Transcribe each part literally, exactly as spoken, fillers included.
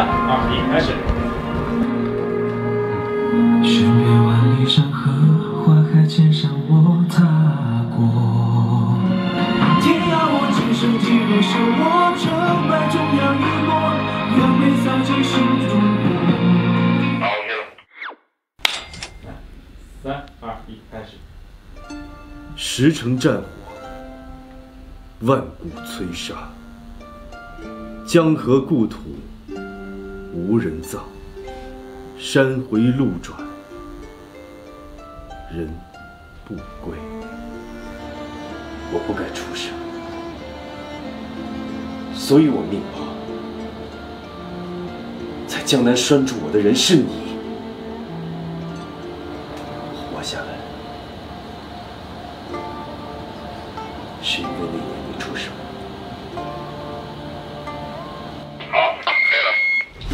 三二一，开始。寻遍万里山河，花海千山我踏过。天涯我今生记录是我成败终要遗落，愿被洒进心中。来，三二一，开始。石城战火，万古摧杀。 江河故土，无人造；山回路转，人不归。我不该出生，所以我命薄。在江南拴住我的人是你，我活下来是因为那年你出生。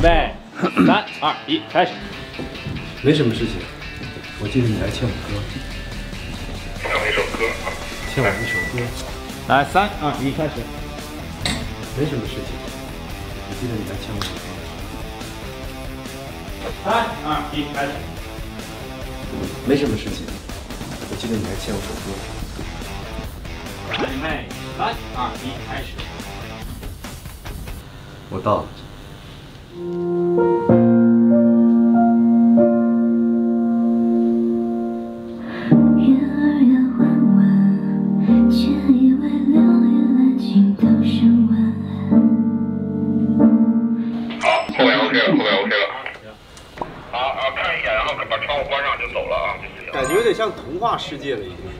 喂，三二一，开始。没什么事情，我记得你还欠我歌。欠我一首歌。欠我一首歌。来，三二一，开始。没什么事情，我记得你还欠我一首歌。三二一，开始。没什么事情，我记得你还欠我首歌。来，妹，三二一，开始。我到了。 月儿圆弯弯，却意外六月兰情都生弯。好，后面 OK 了，后面 OK 了。好啊，看一眼，然后把窗户关上就走了啊。感觉有点像童话世界了，已经。